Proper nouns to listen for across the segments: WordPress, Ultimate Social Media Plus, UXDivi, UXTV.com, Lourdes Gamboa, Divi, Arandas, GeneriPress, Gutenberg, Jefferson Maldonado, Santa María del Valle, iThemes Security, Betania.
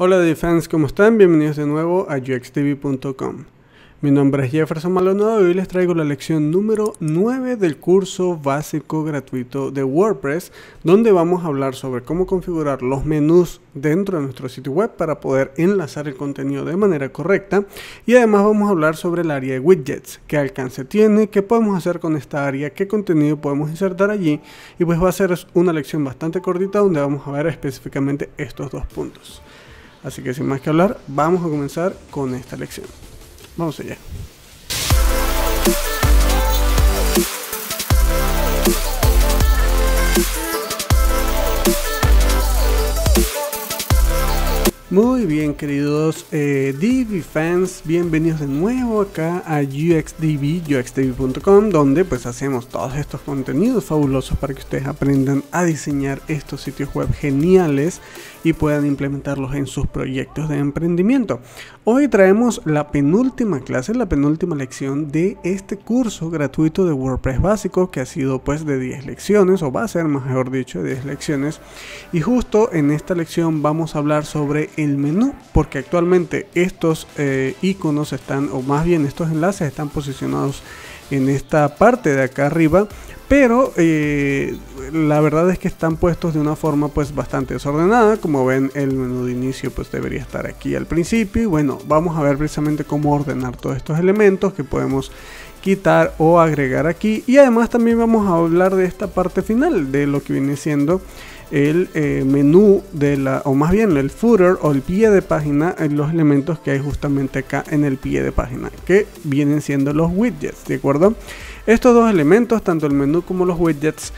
Hola DeFans, ¿cómo están? Bienvenidos de nuevo a UXTV.com. Mi nombre es Jefferson Maldonado y hoy les traigo la lección número 9 del curso básico gratuito de WordPress, donde vamos a hablar sobre cómo configurar los menús dentro de nuestro sitio web para poder enlazar el contenido de manera correcta, y además vamos a hablar sobre el área de widgets, qué alcance tiene, qué podemos hacer con esta área, qué contenido podemos insertar allí, y pues va a ser una lección bastante cortita donde vamos a ver específicamente estos dos puntos. Así que sin más que hablar, vamos a comenzar con esta lección. Vamos allá. Muy bien, queridos Divi fans, bienvenidos de nuevo acá a UXDivi, UXTV.com, donde pues hacemos todos estos contenidos fabulosos para que ustedes aprendan a diseñar estos sitios web geniales y puedan implementarlos en sus proyectos de emprendimiento. Hoy traemos la penúltima clase, la penúltima lección de este curso gratuito de WordPress básico, que ha sido pues de 10 lecciones, o va a ser mejor dicho de 10 lecciones, y justo en esta lección vamos a hablar sobre el menú, porque actualmente estos iconos están, o más bien estos enlaces están posicionados en esta parte de acá arriba, pero la verdad es que están puestos de una forma pues bastante desordenada. Como ven, el menú de inicio pues debería estar aquí al principio, y bueno, vamos a ver precisamente cómo ordenar todos estos elementos que podemos quitar o agregar aquí, y además también vamos a hablar de esta parte final, de lo que viene siendo el menú de la, o más bien el footer o el pie de página, los elementos que hay justamente acá en el pie de página, que vienen siendo los widgets, ¿de acuerdo? Estos dos elementos, tanto el menú como los widgets,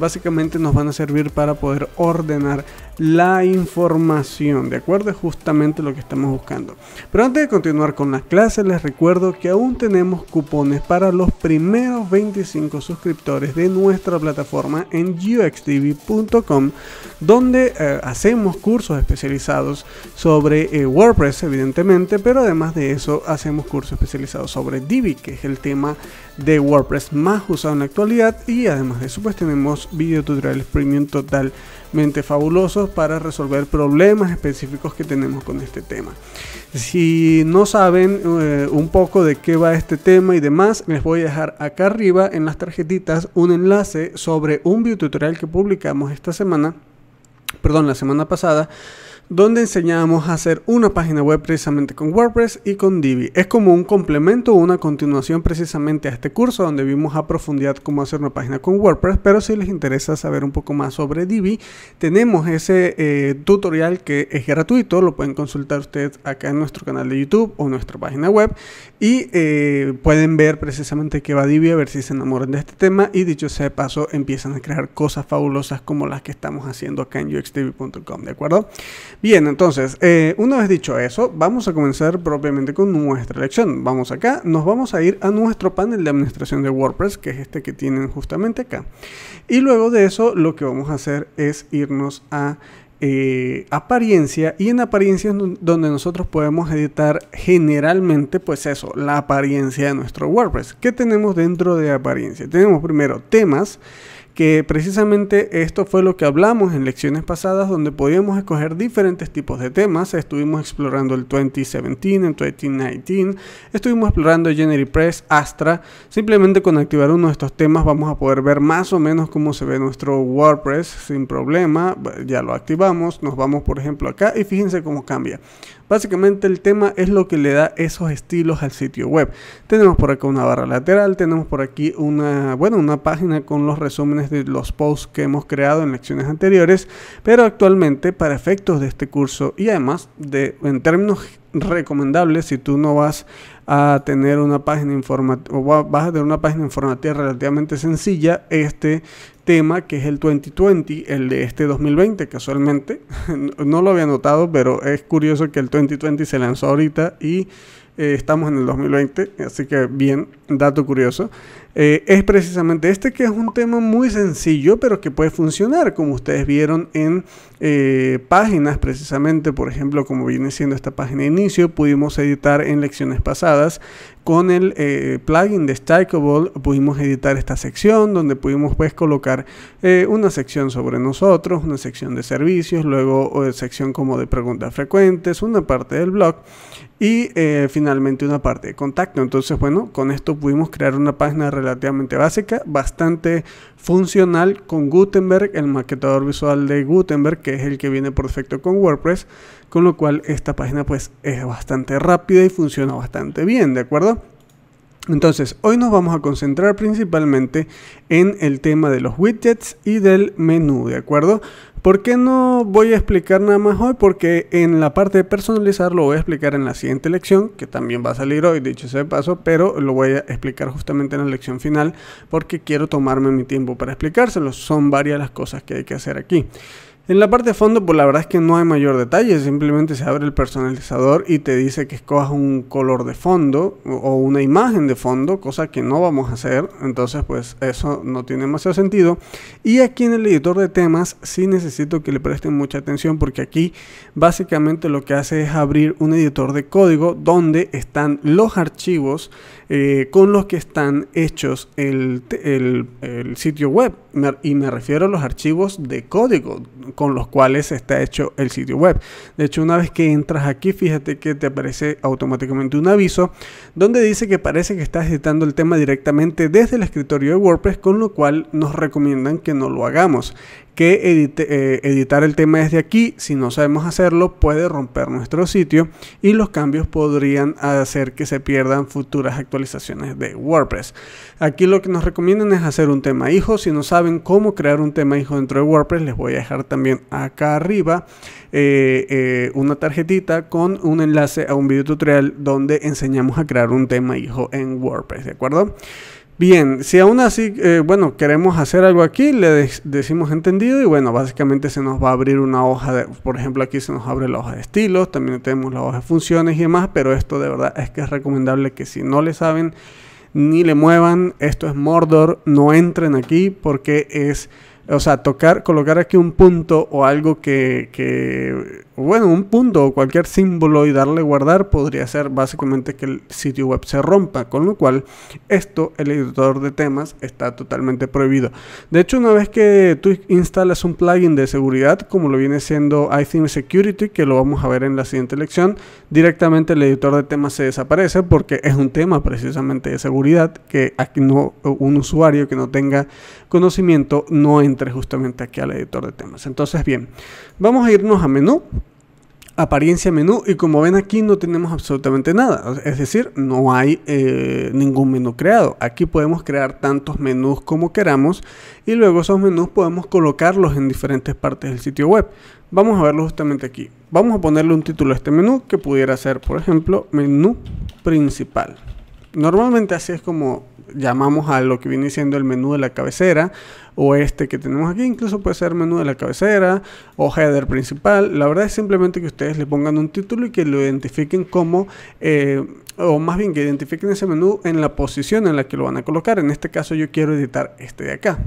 básicamente nos van a servir para poder ordenar la información, ¿de acuerdo? Es justamente lo que estamos buscando. Pero antes de continuar con la clase, les recuerdo que aún tenemos cupones para los primeros 25 suscriptores de nuestra plataforma en UXTV.com, donde hacemos cursos especializados sobre WordPress, evidentemente, pero además de eso hacemos cursos especializados sobre Divi, que es el tema de WordPress más usado en la actualidad, y además de eso pues tenemos videotutoriales premium totalmente fabulosos para resolver problemas específicos que tenemos con este tema. Si no saben un poco de qué va este tema y demás, les voy a dejar acá arriba en las tarjetitas un enlace sobre un videotutorial que publicamos esta semana, perdón, la semana pasada, donde enseñamos a hacer una página web precisamente con WordPress y con Divi. Es como un complemento o una continuación precisamente a este curso, donde vimos a profundidad cómo hacer una página con WordPress, pero si les interesa saber un poco más sobre Divi, tenemos ese tutorial que es gratuito, lo pueden consultar ustedes acá en nuestro canal de YouTube o nuestra página web, y pueden ver precisamente qué va Divi, a ver si se enamoran de este tema, y dicho sea de paso, empiezan a crear cosas fabulosas como las que estamos haciendo acá en UXTV.com, ¿de acuerdo? Bien, entonces, una vez dicho eso, vamos a comenzar propiamente con nuestra lección. Vamos acá, nos vamos a ir a nuestro panel de administración de WordPress, que es este que tienen justamente acá. Y luego de eso, lo que vamos a hacer es irnos a apariencia, y en apariencia es donde nosotros podemos editar generalmente pues eso, la apariencia de nuestro WordPress. ¿Qué tenemos dentro de apariencia? Tenemos primero temas, que precisamente esto fue lo que hablamos en lecciones pasadas, donde podíamos escoger diferentes tipos de temas. Estuvimos explorando el 2017, el 2019, estuvimos explorando GeneriPress, Astra. Simplemente con activar uno de estos temas vamos a poder ver más o menos cómo se ve nuestro WordPress sin problema. Ya lo activamos, nos vamos por ejemplo acá y fíjense cómo cambia. Básicamente el tema es lo que le da esos estilos al sitio web. Tenemos por acá una barra lateral, tenemos por aquí una página con los resúmenes de los posts que hemos creado en lecciones anteriores, pero actualmente para efectos de este curso y además en términos recomendables, si tú no vas a tener una página informativa, o vas a tener una página informativa relativamente sencilla, este tema que es el 2020, el de este 2020, casualmente no lo había notado, pero es curioso que el 2020 se lanzó ahorita y estamos en el 2020, así que bien, dato curioso. Es precisamente este, que es un tema muy sencillo, pero que puede funcionar, como ustedes vieron en páginas precisamente, por ejemplo, como viene siendo esta página de inicio, pudimos editar en lecciones pasadas con el plugin de Stackable pudimos editar esta sección, donde pudimos pues colocar una sección sobre nosotros, una sección de servicios, luego sección como de preguntas frecuentes, una parte del blog y finalmente una parte de contacto. Entonces, bueno, con esto pudimos crear una página relativamente básica, bastante funcional con Gutenberg, el maquetador visual de Gutenberg, que es el que viene por defecto con WordPress, con lo cual esta página pues es bastante rápida y funciona bastante bien, ¿de acuerdo? Entonces, hoy nos vamos a concentrar principalmente en el tema de los widgets y del menú, ¿de acuerdo? ¿Por qué no voy a explicar nada más hoy? Porque en la parte de personalizar lo voy a explicar en la siguiente lección, que también va a salir hoy, dicho sea de paso, pero lo voy a explicar justamente en la lección final, porque quiero tomarme mi tiempo para explicárselo. Son varias las cosas que hay que hacer aquí. En la parte de fondo, pues la verdad es que no hay mayor detalle, simplemente se abre el personalizador y te dice que escojas un color de fondo o una imagen de fondo, cosa que no vamos a hacer, entonces pues eso no tiene demasiado sentido. Y aquí en el editor de temas sí necesito que le presten mucha atención, porque aquí básicamente lo que hace es abrir un editor de código donde están los archivos con los que están hechos el sitio web, y me refiero a los archivos de código con los cuales está hecho el sitio web. De hecho, una vez que entras aquí, fíjate que te aparece automáticamente un aviso donde dice que parece que estás editando el tema directamente desde el escritorio de WordPress, con lo cual nos recomiendan que no lo hagamos, que editar el tema desde aquí, si no sabemos hacerlo, puede romper nuestro sitio y los cambios podrían hacer que se pierdan futuras actualizaciones de WordPress. Aquí lo que nos recomiendan es hacer un tema hijo. Si no saben cómo crear un tema hijo dentro de WordPress, les voy a dejar también acá arriba una tarjetita con un enlace a un video tutorial donde enseñamos a crear un tema hijo en WordPress, ¿de acuerdo? Bien, si aún así, bueno, queremos hacer algo aquí, le decimos entendido y bueno, básicamente se nos va a abrir una hoja, por ejemplo aquí se nos abre la hoja de estilos, también tenemos la hoja de funciones y demás, pero esto de verdad es que es recomendable que si no le saben ni le muevan, esto es Mordor, no entren aquí porque es... O sea, colocar aquí un punto o algo que bueno, un punto o cualquier símbolo y darle guardar podría ser básicamente que el sitio web se rompa, con lo cual esto, el editor de temas, está totalmente prohibido. De hecho, una vez que tú instalas un plugin de seguridad, como lo viene siendo iThemes Security, que lo vamos a ver en la siguiente lección, directamente el editor de temas se desaparece porque es un tema precisamente de seguridad que aquí no, un usuario que no tenga conocimiento no entra justamente aquí al editor de temas. Entonces, bien, vamos a irnos a menú, apariencia, menú, y como ven aquí no tenemos absolutamente nada, es decir, no hay ningún menú creado. Aquí podemos crear tantos menús como queramos y luego esos menús podemos colocarlos en diferentes partes del sitio web. Vamos a verlo justamente aquí. Vamos a ponerle un título a este menú que pudiera ser, por ejemplo, menú principal. Normalmente así es como llamamos a lo que viene siendo el menú de la cabecera, o este que tenemos aquí, incluso puede ser menú de la cabecera o header principal. La verdad es simplemente que ustedes le pongan un título y que lo identifiquen como, o más bien que identifiquen ese menú en la posición en la que lo van a colocar. En este caso yo quiero editar este de acá.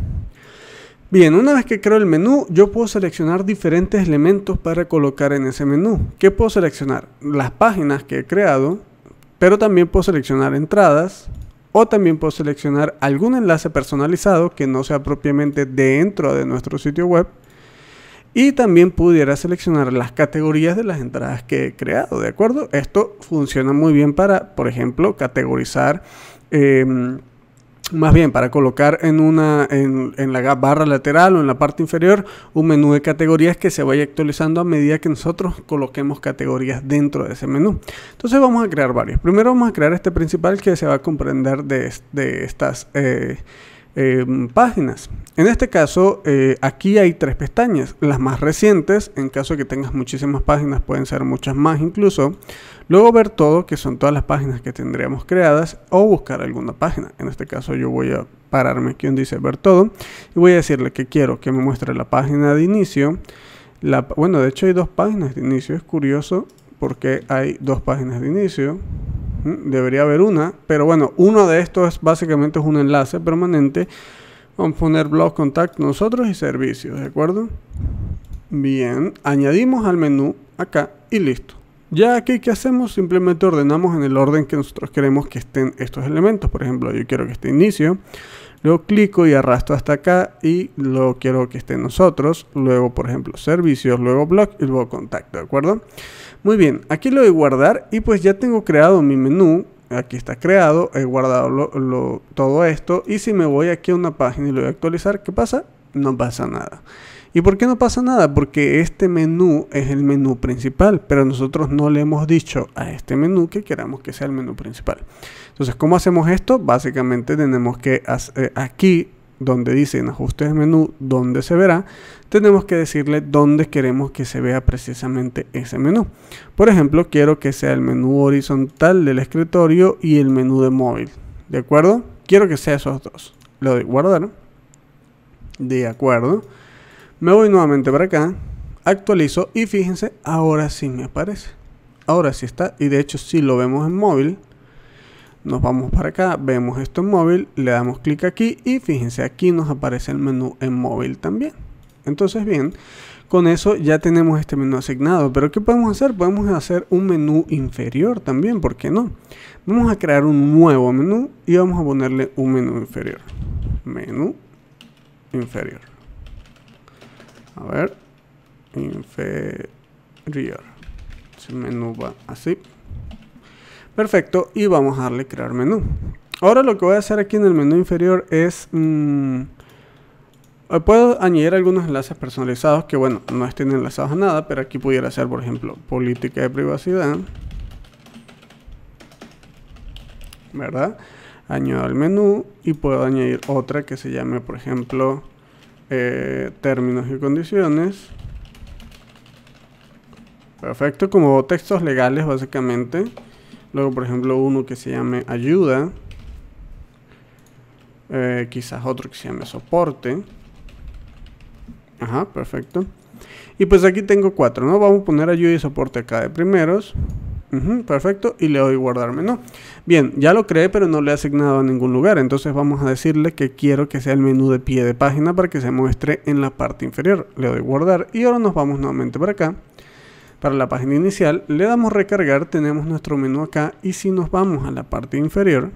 Bien, una vez que creo el menú, yo puedo seleccionar diferentes elementos para colocar en ese menú. ¿Qué puedo seleccionar? Las páginas que he creado, pero también puedo seleccionar entradas, o también puedo seleccionar algún enlace personalizado que no sea propiamente dentro de nuestro sitio web. Y también pudiera seleccionar las categorías de las entradas que he creado, ¿de acuerdo? Esto funciona muy bien para, por ejemplo, categorizar... más bien para colocar en la barra lateral o en la parte inferior un menú de categorías que se vaya actualizando a medida que nosotros coloquemos categorías dentro de ese menú. Entonces vamos a crear varios. Primero vamos a crear este principal que se va a comprender de estas páginas. En este caso aquí hay tres pestañas, las más recientes, en caso de que tengas muchísimas páginas pueden ser muchas más incluso, luego ver todo, que son todas las páginas que tendríamos creadas, o buscar alguna página. En este caso yo voy a pararme aquí donde dice ver todo y voy a decirle que quiero que me muestre la página de inicio, bueno, de hecho hay dos páginas de inicio, es curioso porque hay dos páginas de inicio. Debería haber una, pero bueno, uno de estos es, básicamente es un enlace permanente. Vamos a poner blog, contacto, nosotros y servicios, ¿de acuerdo? Bien, añadimos al menú acá y listo. Ya aquí, ¿qué hacemos? Simplemente ordenamos en el orden que nosotros queremos que estén estos elementos. Por ejemplo, yo quiero que esté inicio, luego clico y arrastro hasta acá y luego quiero que esté nosotros, luego por ejemplo servicios, luego blog y luego contacto, ¿de acuerdo? Muy bien, aquí lo voy a guardar y pues ya tengo creado mi menú. Aquí está creado, he guardado todo esto, y si me voy aquí a una página y lo voy a actualizar, ¿qué pasa? No pasa nada. ¿Y por qué no pasa nada? Porque este menú es el menú principal, pero nosotros no le hemos dicho a este menú que queramos que sea el menú principal. Entonces, ¿cómo hacemos esto? Básicamente tenemos que hacer aquí, donde dice en ajustes de menú, donde se verá, tenemos que decirle dónde queremos que se vea precisamente ese menú. Por ejemplo, quiero que sea el menú horizontal del escritorio y el menú de móvil, ¿de acuerdo? Quiero que sea esos dos. Le doy guardar, de acuerdo. Me voy nuevamente para acá, actualizo y fíjense, ahora sí me aparece. Ahora sí está, y de hecho si lo vemos en móvil, nos vamos para acá, vemos esto en móvil, le damos clic aquí y fíjense, aquí nos aparece el menú en móvil también. Entonces bien, con eso ya tenemos este menú asignado, pero ¿qué podemos hacer? Podemos hacer un menú inferior también, ¿por qué no? Vamos a crear un nuevo menú y vamos a ponerle un menú inferior. Menú inferior. A ver, inferior. Ese menú va así. Perfecto, y vamos a darle crear menú. Ahora lo que voy a hacer aquí en el menú inferior es... puedo añadir algunos enlaces personalizados que, bueno, no estén enlazados a nada, pero aquí pudiera ser, por ejemplo, política de privacidad, ¿verdad? Añado al menú y puedo añadir otra que se llame, por ejemplo, términos y condiciones. Perfecto, como textos legales básicamente. Luego, por ejemplo, uno que se llame ayuda. Quizás otro que se llame soporte. Ajá, perfecto. Y pues aquí tengo cuatro, ¿no? Vamos a poner ayuda y soporte acá de primeros. Perfecto, y le doy guardar menú. Bien, ya lo creé, pero no le he asignado a ningún lugar. Entonces vamos a decirle que quiero que sea el menú de pie de página para que se muestre en la parte inferior. Le doy guardar y ahora nos vamos nuevamente para acá, para la página inicial, le damos recargar, tenemos nuestro menú acá, y si nos vamos a la parte inferior,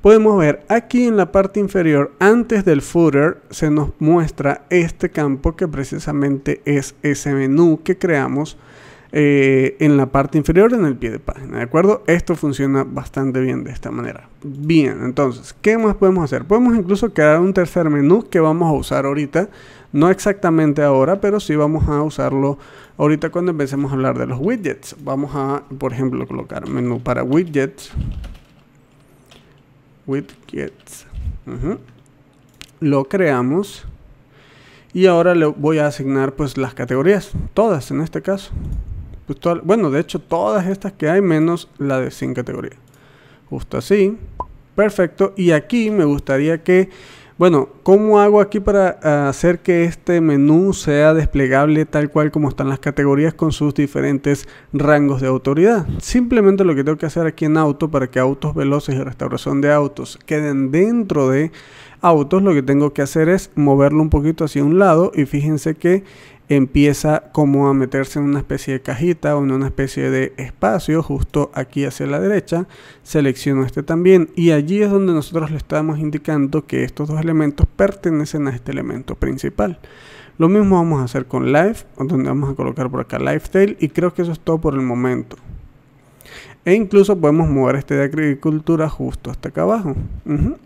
podemos ver aquí en la parte inferior, antes del footer, se nos muestra este campo que precisamente es ese menú que creamos en la parte inferior, en el pie de página, ¿de acuerdo? Esto funciona bastante bien de esta manera. Bien, entonces, ¿qué más podemos hacer? Podemos incluso crear un tercer menú que vamos a usar ahorita, no exactamente ahora, pero sí vamos a usarlo ahorita cuando empecemos a hablar de los widgets. Vamos a, por ejemplo, colocar menú para widgets. Widgets. Lo creamos. Y ahora le voy a asignar pues las categorías, todas en este caso. Pues bueno, de hecho todas estas que hay menos la de sin categoría. Justo así. Perfecto. Y aquí me gustaría que... Bueno, ¿cómo hago aquí para hacer que este menú sea desplegable tal cual como están las categorías con sus diferentes rangos de autoridad? Simplemente lo que tengo que hacer aquí en auto, para que autos veloces y restauración de autos queden dentro de autos, lo que tengo que hacer es moverlo un poquito hacia un lado y fíjense que empieza como a meterse en una especie de cajita o en una especie de espacio justo aquí hacia la derecha. Selecciono este también y allí es donde nosotros le estamos indicando que estos dos elementos pertenecen a este elemento principal. Lo mismo vamos a hacer con Live, donde vamos a colocar por acá Lifestyle, y creo que eso es todo por el momento. E incluso podemos mover este de agricultura justo hasta acá abajo.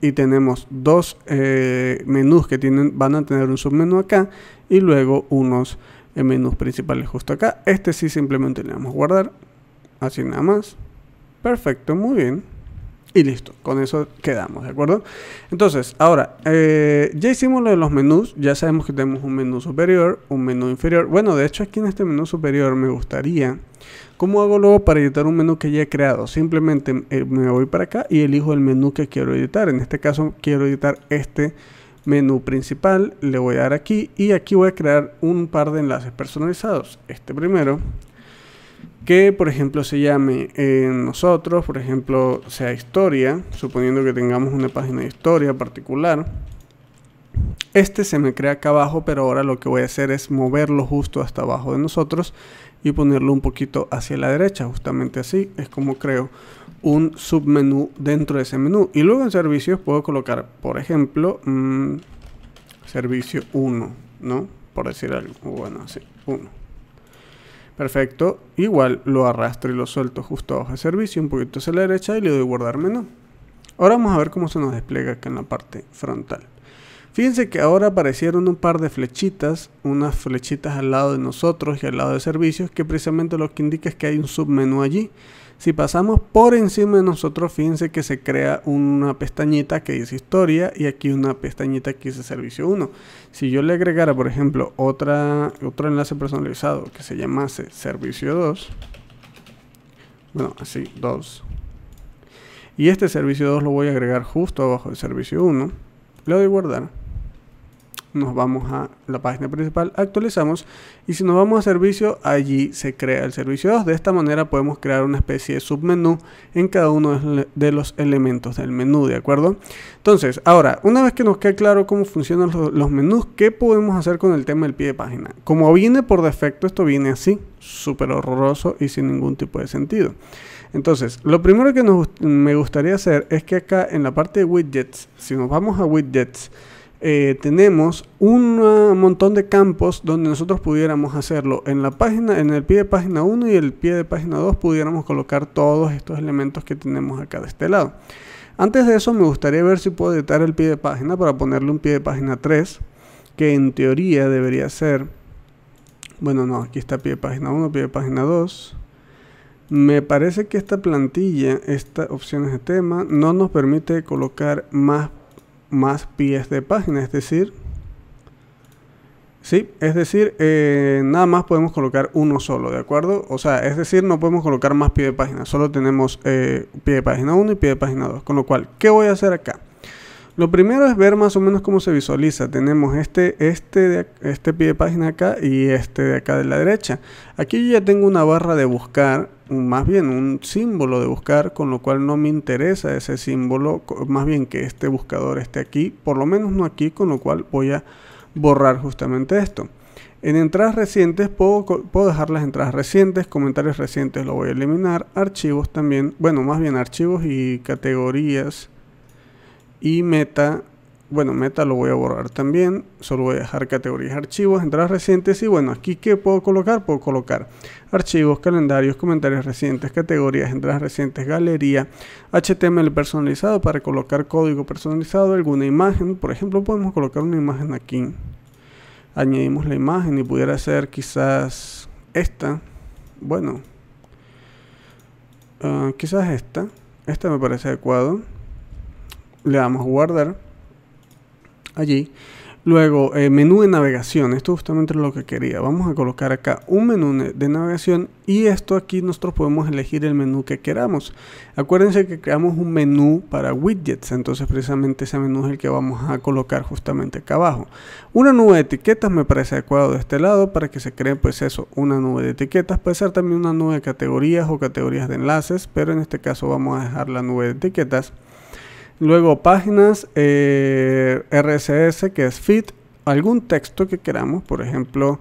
Y tenemos dos menús que van a tener un submenú acá y luego unos menús principales justo acá. Este sí simplemente le damos guardar, así nada más. Perfecto, muy bien. Y listo, con eso quedamos, ¿de acuerdo? Entonces, ahora, ya hicimos lo de los menús, ya sabemos que tenemos un menú superior, un menú inferior. Bueno, de hecho aquí en este menú superior me gustaría... ¿Cómo hago luego para editar un menú que ya he creado? Simplemente me voy para acá y elijo el menú que quiero editar. En este caso quiero editar este menú principal. Le voy a dar aquí y aquí voy a crear un par de enlaces personalizados. Este primero, que por ejemplo se llame nosotros, por ejemplo sea historia, suponiendo que tengamos una página de historia particular. Este se me crea acá abajo, pero ahora lo que voy a hacer es moverlo justo hasta abajo de nosotros y ponerlo un poquito hacia la derecha. Justamente así es como creo un submenú dentro de ese menú. Y luego en servicios puedo colocar, por ejemplo, servicio 1, ¿no? Por decir algo. Bueno, así, 1. Perfecto. Igual lo arrastro y lo suelto justo abajo de servicio, un poquito hacia la derecha, y le doy guardar menú. Ahora vamos a ver cómo se nos despliega acá en la parte frontal. Fíjense que ahora aparecieron un par de flechitas, unas flechitas al lado de nosotros y al lado de servicios, que precisamente lo que indica es que hay un submenú allí. Si pasamos por encima de nosotros, fíjense que se crea una pestañita que dice historia y aquí una pestañita que dice servicio 1. Si yo le agregara, por ejemplo, otro enlace personalizado que se llamase servicio 2, bueno, así, 2. Y este servicio 2 lo voy a agregar justo abajo del servicio 1. Le doy guardar. Nos vamos a la página principal, actualizamos. Y si nos vamos a servicio, allí se crea el servicio 2. De esta manera podemos crear una especie de submenú en cada uno de los elementos del menú, ¿de acuerdo? Entonces, ahora, una vez que nos quede claro cómo funcionan los menús, ¿qué podemos hacer con el tema del pie de página? Como viene por defecto, esto viene así, súper horroroso y sin ningún tipo de sentido. Entonces, lo primero que me gustaría hacer es que acá en la parte de widgets, si nos vamos a widgets, tenemos un montón de campos donde nosotros pudiéramos hacerlo en la página, en el pie de página 1 y el pie de página 2, pudiéramos colocar todos estos elementos que tenemos acá de este lado. Antes de eso me gustaría ver si puedo editar el pie de página para ponerle un pie de página 3, que en teoría debería ser, bueno, no, aquí está pie de página 1, pie de página 2. Me parece que esta plantilla, estas opciones de tema, no nos permite colocar más pies de página, es decir, sí, es decir, nada más podemos colocar uno solo, ¿de acuerdo? O sea, es decir, no podemos colocar más pie de página, solo tenemos pie de página 1 y pie de página 2, con lo cual, ¿qué voy a hacer acá? Lo primero es ver más o menos cómo se visualiza. Tenemos este pie de página acá y este de acá de la derecha. Aquí yo ya tengo una barra de buscar, más bien un símbolo de buscar, con lo cual no me interesa ese símbolo, más bien que este buscador esté aquí, por lo menos no aquí, con lo cual voy a borrar justamente esto. En entradas recientes puedo dejar las entradas recientes, comentarios recientes lo voy a eliminar, archivos también, bueno, más bien archivos y categorías. Y meta, bueno, meta lo voy a borrar también, solo voy a dejar categorías, archivos, entradas recientes. Y bueno, aquí ¿qué puedo colocar? Puedo colocar archivos, calendarios, comentarios recientes, categorías, entradas recientes, galería, HTML personalizado para colocar código personalizado, alguna imagen. Por ejemplo, podemos colocar una imagen aquí, añadimos la imagen y pudiera ser quizás esta, bueno, quizás esta me parece adecuado. Le damos a guardar allí. Luego, menú de navegación. Esto justamente es lo que quería. Vamos a colocar acá un menú de navegación. Y esto aquí nosotros podemos elegir el menú que queramos. Acuérdense que creamos un menú para widgets. Entonces, precisamente ese menú es el que vamos a colocar justamente acá abajo. Una nube de etiquetas me parece adecuado de este lado para que se cree, pues eso, una nube de etiquetas. Puede ser también una nube de categorías o categorías de enlaces. Pero en este caso vamos a dejar la nube de etiquetas. Luego páginas, RSS, que es feed, algún texto que queramos, por ejemplo,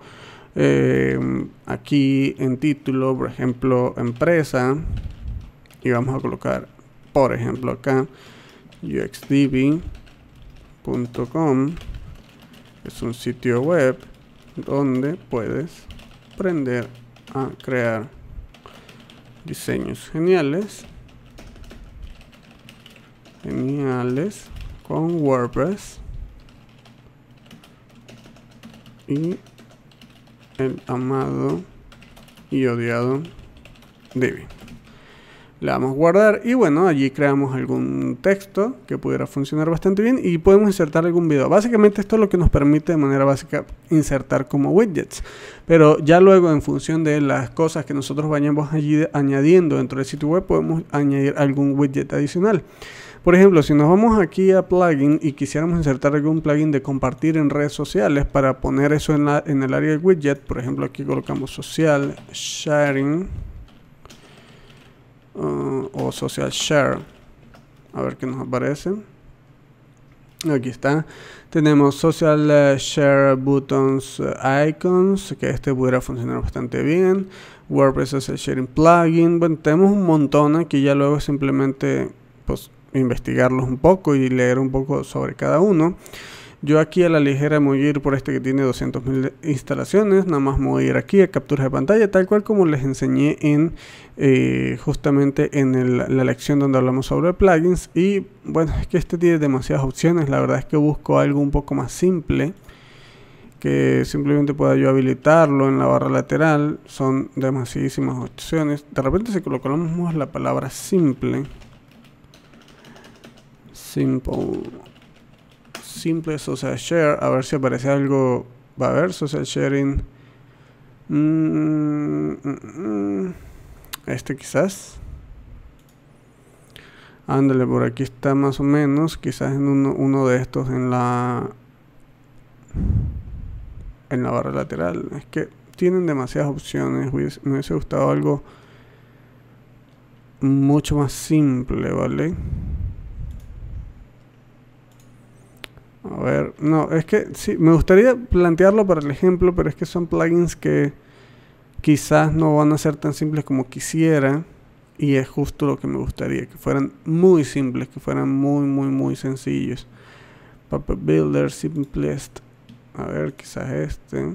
aquí en título, por ejemplo, empresa, y vamos a colocar, por ejemplo, acá, UXDivi.com, es un sitio web donde puedes aprender a crear diseños geniales con WordPress y el amado y odiado Divi. Le damos guardar y bueno, allí creamos algún texto que pudiera funcionar bastante bien y podemos insertar algún video. Básicamente esto es lo que nos permite de manera básica insertar como widgets. Pero ya luego en función de las cosas que nosotros vayamos allí añadiendo dentro del sitio web podemos añadir algún widget adicional. Por ejemplo, si nos vamos aquí a plugin y quisiéramos insertar algún plugin de compartir en redes sociales para poner eso en el área de widget, por ejemplo aquí colocamos social sharing. O social share, a ver qué nos aparece. Aquí está, tenemos social share buttons icons, que este pudiera funcionar bastante bien. WordPress Social Sharing Plugin. Bueno, tenemos un montón aquí, ya luego simplemente pues investigarlos un poco y leer un poco sobre cada uno. Yo aquí a la ligera me voy a ir por este que tiene 200.000 instalaciones. Nada más me voy a ir aquí a captura de pantalla, tal cual como les enseñé en justamente en la lección donde hablamos sobre plugins. Y bueno, es que este tiene demasiadas opciones. La verdad es que busco algo un poco más simple, que simplemente pueda yo habilitarlo en la barra lateral. Son demasiadísimas opciones. De repente si colocamos la palabra simple, simple social share, a ver si aparece algo. Va a haber social sharing. Este quizás. Ándale, por aquí está más o menos. Quizás en uno de estos en la barra lateral. Es que tienen demasiadas opciones. Me hubiese gustado algo mucho más simple, ¿vale? A ver, no, es que sí, me gustaría plantearlo para el ejemplo, pero es que son plugins que quizás no van a ser tan simples como quisiera. Y es justo lo que me gustaría, que fueran muy simples, que fueran muy sencillos. Puppet Builder, Simplest. A ver, quizás este.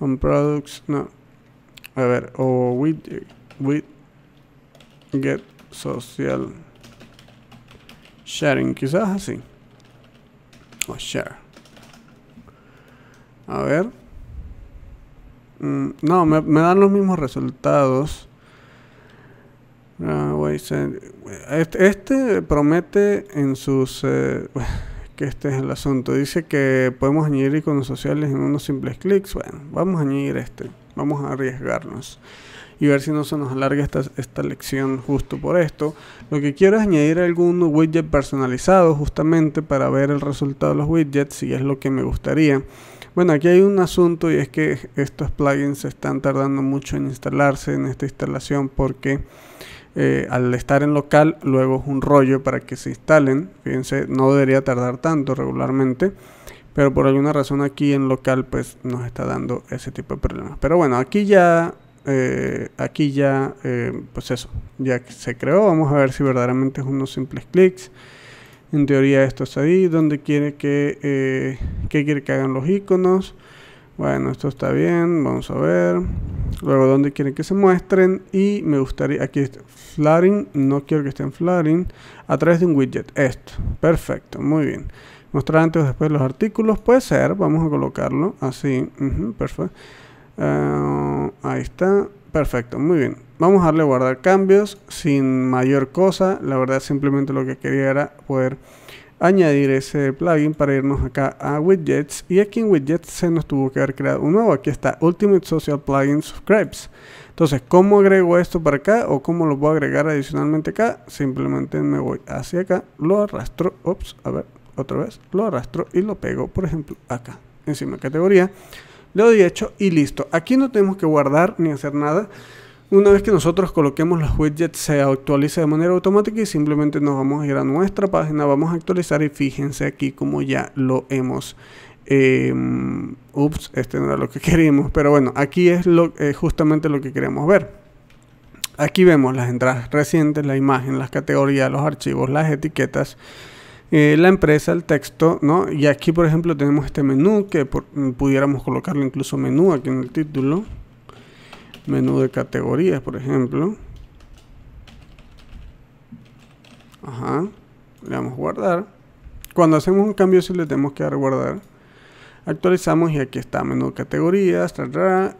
On Products, no. A ver, o with Get Social Sharing, quizás así. O share. A ver. No, me dan los mismos resultados. Este promete en sus... que este es el asunto. Dice que podemos añadir iconos sociales en unos simples clics. Bueno, vamos a añadir este. Vamos a arriesgarnos y ver si no se nos alarga esta lección justo por esto. Lo que quiero es añadir algún widget personalizado, justamente para ver el resultado de los widgets, si es lo que me gustaría. Bueno, aquí hay un asunto, y es que estos plugins están tardando mucho en instalarse en esta instalación, porque al estar en local luego es un rollo para que se instalen. Fíjense, no debería tardar tanto regularmente, pero por alguna razón aquí en local pues nos está dando ese tipo de problemas. Pero bueno, aquí ya... pues eso, ya que se creó. Vamos a ver si verdaderamente es unos simples clics. En teoría esto es ahí donde quiere que qué quiere que hagan los iconos. Bueno, esto está bien, vamos a ver. Luego donde quieren que se muestren, y me gustaría, aquí está flaring, no quiero que estén flaring, a través de un widget, esto, perfecto, muy bien. Mostrar antes o después los artículos, puede ser, vamos a colocarlo así, perfecto. Ahí está, perfecto, muy bien. Vamos a darle a guardar cambios sin mayor cosa. La verdad, simplemente lo que quería era poder añadir ese plugin para irnos acá a widgets, y aquí en widgets se nos tuvo que haber creado un nuevo. Aquí está Ultimate Social Plugin Subscribes. Entonces, ¿cómo agrego esto para acá o cómo lo puedo agregar adicionalmente acá? Simplemente me voy hacia acá, lo arrastro, ups, a ver, otra vez, lo arrastro y lo pego, por ejemplo, acá, encima de categoría. Le doy hecho y listo. Aquí no tenemos que guardar ni hacer nada. Una vez que nosotros coloquemos los widgets, se actualiza de manera automática, y simplemente nos vamos a ir a nuestra página, vamos a actualizar, y fíjense aquí como ya lo hemos... ups, este no era lo que queríamos, pero bueno, aquí es justamente lo que queremos ver. Aquí vemos las entradas recientes, la imagen, las categorías, los archivos, las etiquetas, la empresa, el texto, ¿no? Y aquí, por ejemplo, tenemos este menú, que pudiéramos colocarle incluso menú aquí en el título. Menú de categorías, por ejemplo. Ajá. Le damos guardar. Cuando hacemos un cambio sí le tenemos que dar guardar. Actualizamos y aquí está, menú de categorías.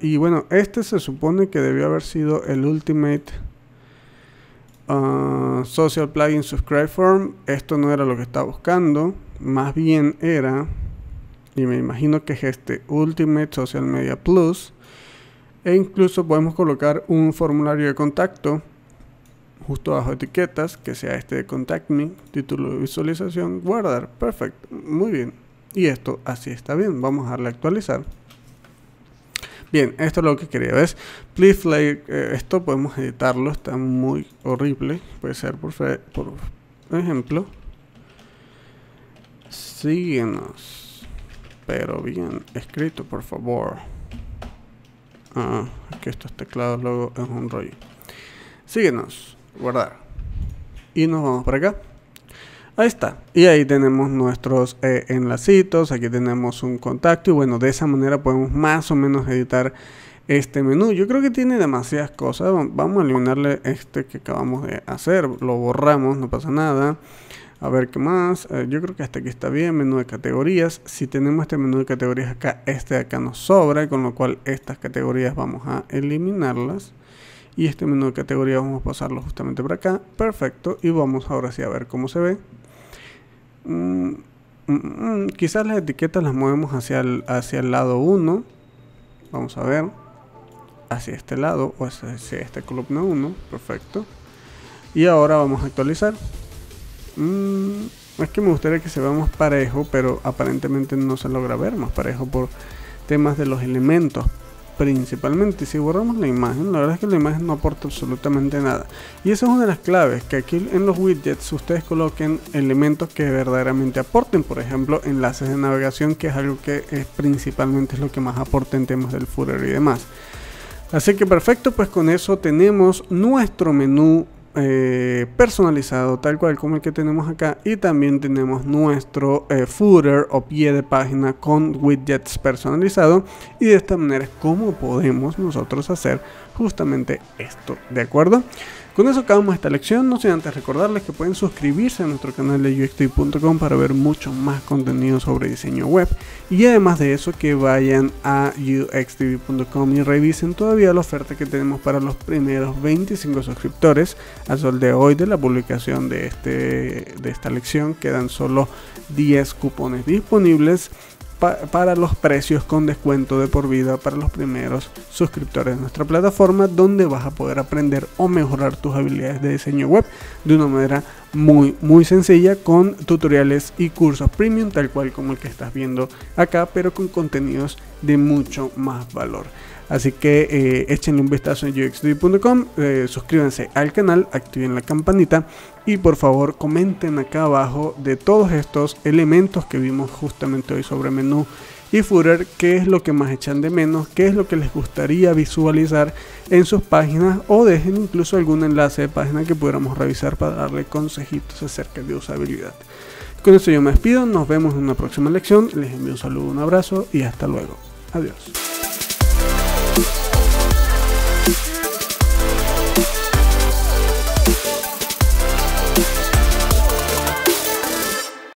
Y bueno, este se supone que debió haber sido el Ultimate... Social Plugin Subscribe Form. Esto no era lo que estaba buscando. Más bien era, y me imagino que es este, Ultimate Social Media Plus. E incluso podemos colocar un formulario de contacto justo bajo etiquetas, que sea este de Contact Me, título de visualización, guardar, perfecto, muy bien. Y esto así está bien, vamos a darle a actualizar. Bien, esto es lo que quería, ¿ves? Please play, esto podemos editarlo, está muy horrible. Puede ser, por ejemplo, síguenos, pero bien escrito, por favor. que estos teclados luego es un rollo. Síguenos, guardar. Y nos vamos para acá. Ahí está. Y ahí tenemos nuestros enlacitos. Aquí tenemos un contacto. Y bueno, de esa manera podemos más o menos editar este menú. Yo creo que tiene demasiadas cosas. Vamos a eliminarle este que acabamos de hacer. Lo borramos, no pasa nada. A ver qué más. Yo creo que hasta aquí está bien. Menú de categorías. Si tenemos este menú de categorías acá, este de acá nos sobra. Con lo cual estas categorías vamos a eliminarlas. Y este menú de categoría vamos a pasarlo justamente por acá. Perfecto. Y vamos ahora sí a ver cómo se ve. Quizás las etiquetas las movemos hacia el lado 1. Vamos a ver. Hacia este lado o hacia esta columna 1. Perfecto. Y ahora vamos a actualizar. Es que me gustaría que se vea más parejo, pero aparentemente no se logra ver más parejo por temas de los elementos. Principalmente si borramos la imagen, la verdad es que la imagen no aporta absolutamente nada. Y esa es una de las claves, que aquí en los widgets ustedes coloquen elementos que verdaderamente aporten. Por ejemplo, enlaces de navegación, que es algo que es principalmente lo que más aporta en temas del footer y demás. Así que perfecto, pues con eso tenemos nuestro menú personalizado, tal cual como el que tenemos acá, y también tenemos nuestro footer o pie de página con widgets personalizado. Y de esta manera es como podemos nosotros hacer justamente esto, ¿de acuerdo? Con eso acabamos esta lección, no sin antes recordarles que pueden suscribirse a nuestro canal de UXTV.com para ver mucho más contenido sobre diseño web. Y además de eso, que vayan a UXTV.com y revisen todavía la oferta que tenemos para los primeros 25 suscriptores. Al sol de hoy, de la publicación de esta lección, quedan solo 10 cupones disponibles para los precios con descuento de por vida para los primeros suscriptores de nuestra plataforma, donde vas a poder aprender o mejorar tus habilidades de diseño web de una manera muy sencilla, con tutoriales y cursos premium, tal cual como el que estás viendo acá, pero con contenidos de mucho más valor. Así que échenle un vistazo en UXDivi.com, suscríbanse al canal, activen la campanita y por favor comenten acá abajo de todos estos elementos que vimos justamente hoy sobre menú y footer, qué es lo que más echan de menos, qué es lo que les gustaría visualizar en sus páginas, o dejen incluso algún enlace de página que pudiéramos revisar para darle consejitos acerca de usabilidad. Con eso yo me despido, nos vemos en una próxima lección, les envío un saludo, un abrazo y hasta luego. Adiós.